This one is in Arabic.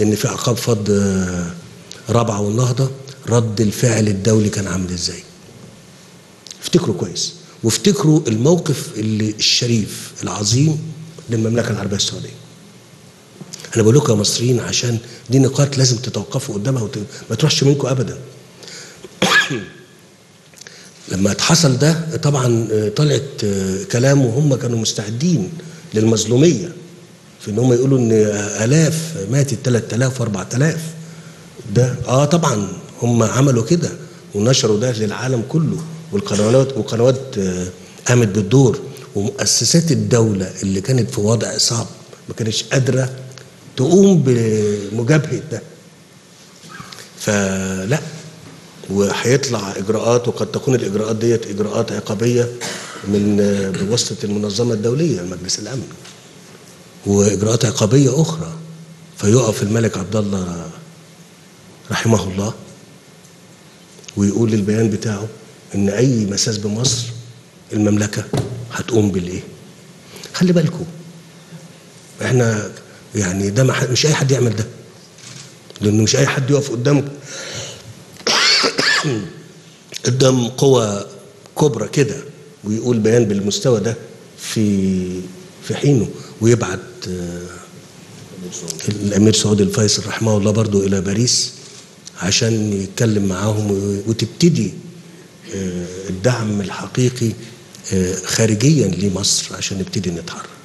ان في اعقاب فض رابعه والنهضه رد الفعل الدولي كان عامل ازاي. افتكروا كويس، وافتكروا الموقف اللي الشريف العظيم للمملكه العربيه السعوديه. انا بقول لكم يا مصريين، عشان دي نقاط لازم تتوقفوا قدامها ما تروحش منكم ابدا. لما حصل ده طبعا طلعت كلام، وهم كانوا مستعدين للمظلوميه في ان هم يقولوا ان الاف ماتت، 3000 و4000. ده طبعا هم عملوا كده ونشروا ده للعالم كله، والقنوات قامت بالدور، ومؤسسات الدوله اللي كانت في وضع صعب ما كانتش قادره تقوم بمجابهه ده. فلا، وهيطلع اجراءات، وقد تكون الاجراءات ديت اجراءات عقابيه من بواسطه المنظمه الدوليه مجلس الامن، واجراءات عقابيه اخرى. فيقف الملك عبدالله رحمه الله ويقول للبيان بتاعه ان اي مساس بمصر المملكه هتقوم بالايه. خلي بالكم، احنا يعني ده مش اي حد يعمل ده، لانه مش اي حد يقف قدام قوى كبرى كده ويقول بيان بالمستوى ده في حينه. ويبعت الأمير سعود الفيصل رحمه الله برضو إلى باريس عشان يتكلم معاهم، وتبتدي الدعم الحقيقي خارجيا لمصر عشان نبتدي نتحرك.